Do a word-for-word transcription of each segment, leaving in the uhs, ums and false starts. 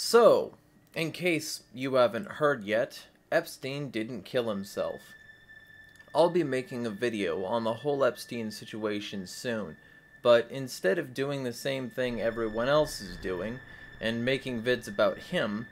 So, in case you haven't heard yet, Epstein didn't kill himself. I'll be making a video on the whole Epstein situation soon, but instead of doing the same thing everyone else is doing, and making vids about him,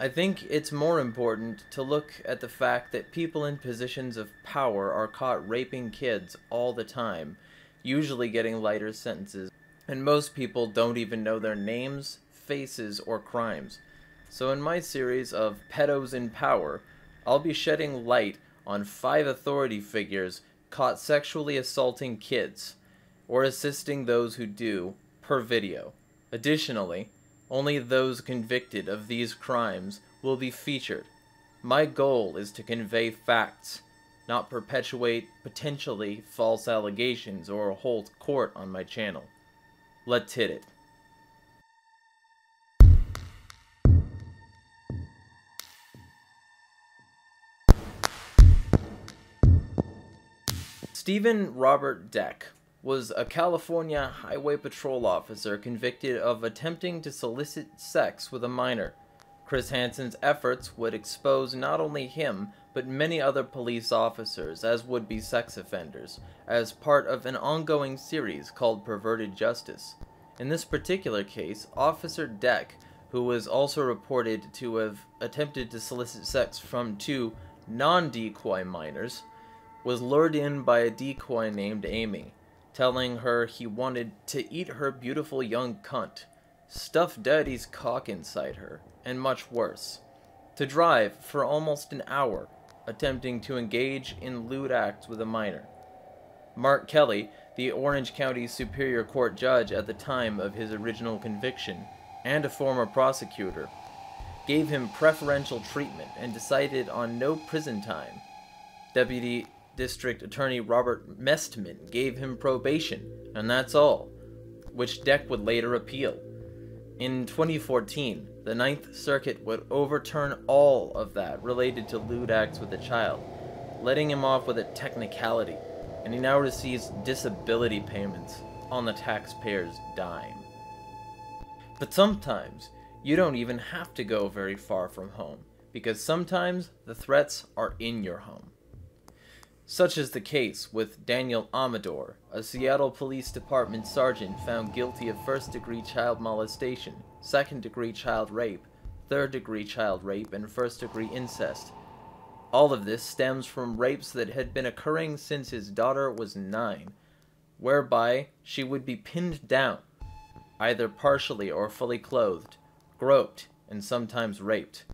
I think it's more important to look at the fact that people in positions of power are caught raping kids all the time, usually getting lighter sentences, and most people don't even know their names, faces, or crimes. So in my series of Pedos in Power, I'll be shedding light on five authority figures caught sexually assaulting kids, or assisting those who do, per video. Additionally, only those convicted of these crimes will be featured. My goal is to convey facts, not perpetuate potentially false allegations or hold court on my channel. Let's hit it. Stephen Robert Deck was a California Highway Patrol officer convicted of attempting to solicit sex with a minor. Chris Hansen's efforts would expose not only him, but many other police officers as would-be sex offenders, as part of an ongoing series called Perverted Justice. In this particular case, Officer Deck, who was also reported to have attempted to solicit sex from two non-decoy minors, was lured in by a decoy named Amy, telling her he wanted to eat her beautiful young cunt, stuff daddy's cock inside her, and much worse, to drive for almost an hour, attempting to engage in lewd acts with a minor. Mark Kelly, the Orange County Superior Court judge at the time of his original conviction, and a former prosecutor, gave him preferential treatment and decided on no prison time. Deputy District Attorney Robert Mestman gave him probation, and that's all, which Deck would later appeal. In twenty fourteen, the Ninth Circuit would overturn all of that related to lewd acts with a child, letting him off with a technicality, and he now receives disability payments on the taxpayer's dime. But sometimes, you don't even have to go very far from home, because sometimes the threats are in your home. Such is the case with Daniel Amador, a Seattle Police Department sergeant found guilty of first-degree child molestation, second-degree child rape, third-degree child rape, and first-degree incest. All of this stems from rapes that had been occurring since his daughter was nine, whereby she would be pinned down, either partially or fully clothed, groped, and sometimes raped,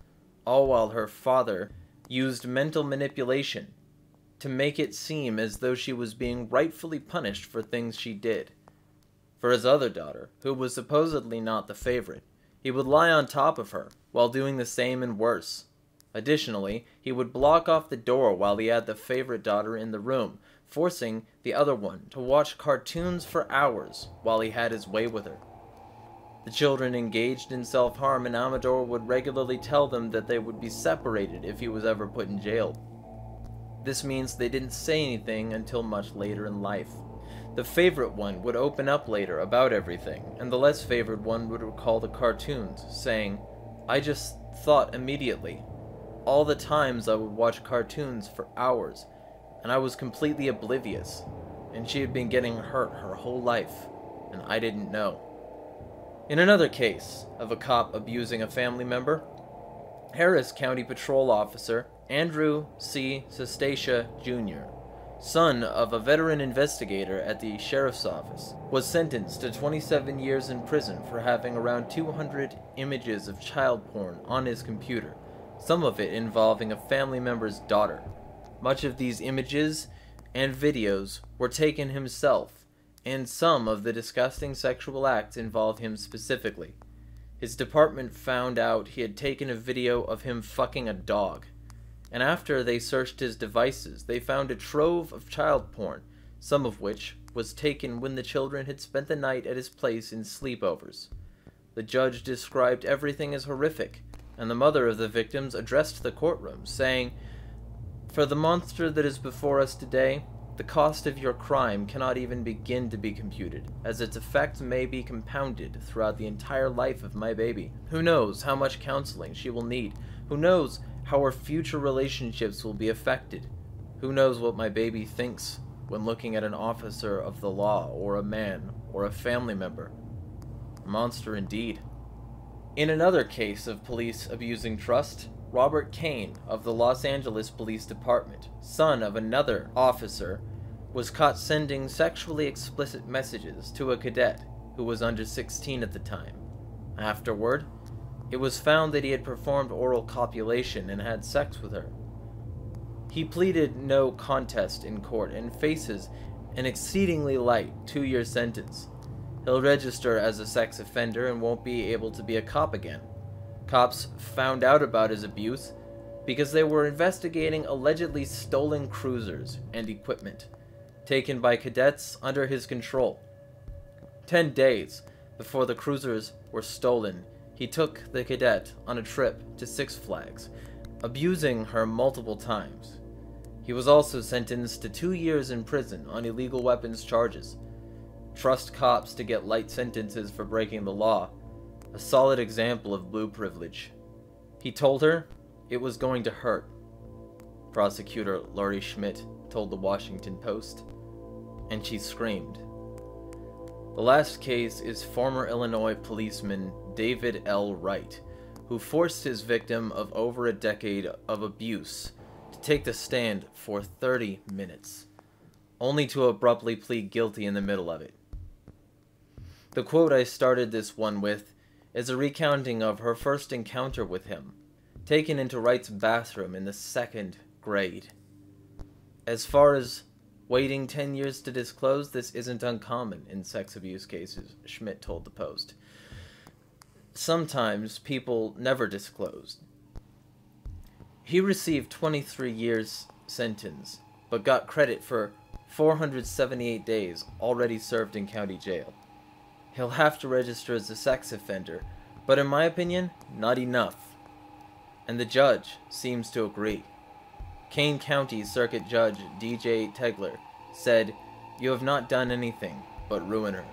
all while her father used mental manipulation to make it seem as though she was being rightfully punished for things she did. For his other daughter, who was supposedly not the favorite, he would lie on top of her while doing the same and worse. Additionally, he would block off the door while he had the favorite daughter in the room, forcing the other one to watch cartoons for hours while he had his way with her. The children engaged in self-harm, and Amador would regularly tell them that they would be separated if he was ever put in jail. This means they didn't say anything until much later in life. The favorite one would open up later about everything, and the less favored one would recall the cartoons, saying, "I just thought immediately. All the times I would watch cartoons for hours, and I was completely oblivious, and she had been getting hurt her whole life, and I didn't know." In another case of a cop abusing a family member, Harris County Patrol Officer Andrew C. Sustacia Junior, son of a veteran investigator at the sheriff's office, was sentenced to twenty-seven years in prison for having around two hundred images of child porn on his computer, some of it involving a family member's daughter. Much of these images and videos were taken himself, and some of the disgusting sexual acts involve him specifically. His department found out he had taken a video of him fucking a dog, and after they searched his devices, they found a trove of child porn, some of which was taken when the children had spent the night at his place in sleepovers. The judge described everything as horrific, and the mother of the victims addressed the courtroom, saying, "For the monster that is before us today, The cost of your crime cannot even begin to be computed, as its effects may be compounded throughout the entire life of my baby. Who knows how much counseling she will need? Who knows how her future relationships will be affected? Who knows what my baby thinks when looking at an officer of the law, or a man, or a family member? Monster indeed. In another case of police abusing trust, Robert Kane of the Los Angeles Police Department, son of another officer, was caught sending sexually explicit messages to a cadet who was under sixteen at the time. Afterward, it was found that he had performed oral copulation and had sex with her. He pleaded no contest in court and faces an exceedingly light two-year sentence. He'll register as a sex offender and won't be able to be a cop again. Cops found out about his abuse because they were investigating allegedly stolen cruisers and equipment taken by cadets under his control. Ten days before the cruisers were stolen, he took the cadet on a trip to Six Flags, abusing her multiple times. He was also sentenced to two years in prison on illegal weapons charges. Trust cops to get light sentences for breaking the law. A solid example of blue privilege. He told her it was going to hurt. Prosecutor Lori Schmidt told the Washington Post, and she screamed. The last case is former Illinois policeman David L. Wright, who forced his victim of over a decade of abuse to take the stand for thirty minutes, only to abruptly plead guilty in the middle of it. The quote I started this one with is a recounting of her first encounter with him, taken into Wright's bathroom in the second grade. As far as waiting ten years to disclose, this isn't uncommon in sex abuse cases, Schmidt told the Post. Sometimes people never disclosed. He received twenty-three years sentence, but got credit for four hundred seventy-eight days already served in county jail. He'll have to register as a sex offender, but in my opinion, not enough. And the judge seems to agree. Kane County Circuit Judge D J Tegler said, "You have not done anything but ruin her."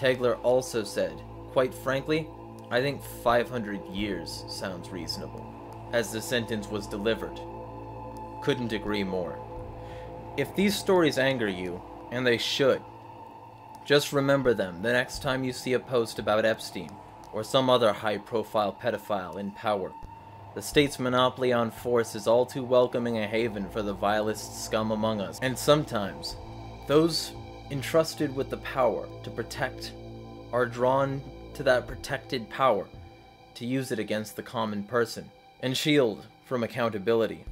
Tegler also said, "Quite frankly, I think five hundred years sounds reasonable," as the sentence was delivered. Couldn't agree more. If these stories anger you, and they should, just remember them the next time you see a post about Epstein or some other high-profile pedophile in power. The state's monopoly on force is all too welcoming a haven for the vilest scum among us, and sometimes those entrusted with the power to protect are drawn to that protected power to use it against the common person and shield from accountability.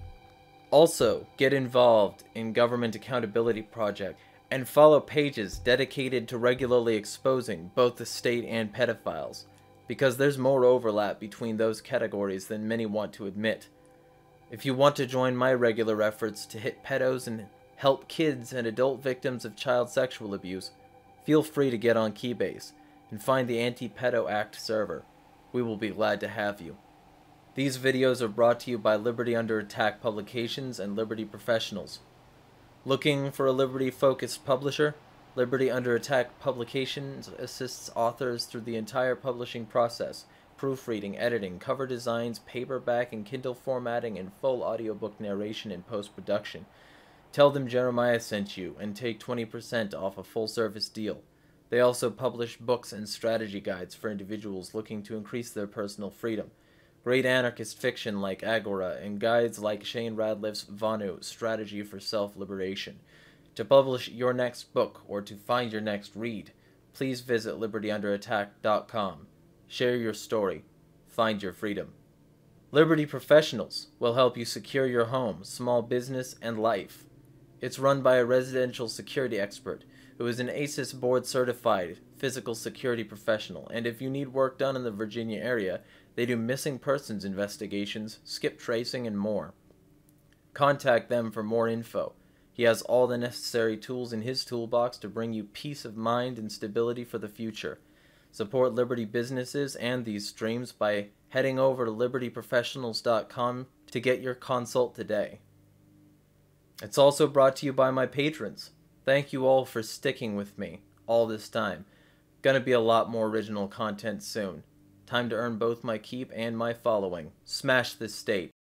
Also, get involved in Government Accountability Project and follow pages dedicated to regularly exposing both the state and pedophiles, because there's more overlap between those categories than many want to admit. If you want to join my regular efforts to hit pedos and help kids and adult victims of child sexual abuse, feel free to get on Keybase and find the Anti-Pedo Act server. We will be glad to have you. These videos are brought to you by Liberty Under Attack Publications and Liberty Professionals. Looking for a liberty-focused publisher? Liberty Under Attack Publications assists authors through the entire publishing process: proofreading, editing, cover designs, paperback and Kindle formatting, and full audiobook narration and post-production. Tell them Jeremiah sent you and take twenty percent off a full-service deal. They also publish books and strategy guides for individuals looking to increase their personal freedom. Great anarchist fiction like Agora, and guides like Shane Radliff's Vonu, Strategy for Self-Liberation. To publish your next book or to find your next read, please visit liberty under attack dot com. Share your story. Find your freedom. Liberty Professionals will help you secure your home, small business, and life. It's run by a residential security expert who is an ASIS board-certified physical security professional, and if you need work done in the Virginia area, they do missing persons investigations, skip tracing, and more. Contact them for more info. He has all the necessary tools in his toolbox to bring you peace of mind and stability for the future. Support Liberty businesses and these streams by heading over to liberty professionals dot com to get your consult today. It's also brought to you by my patrons. Thank you all for sticking with me all this time. Gonna be a lot more original content soon. Time to earn both my keep and my following. Smash this state.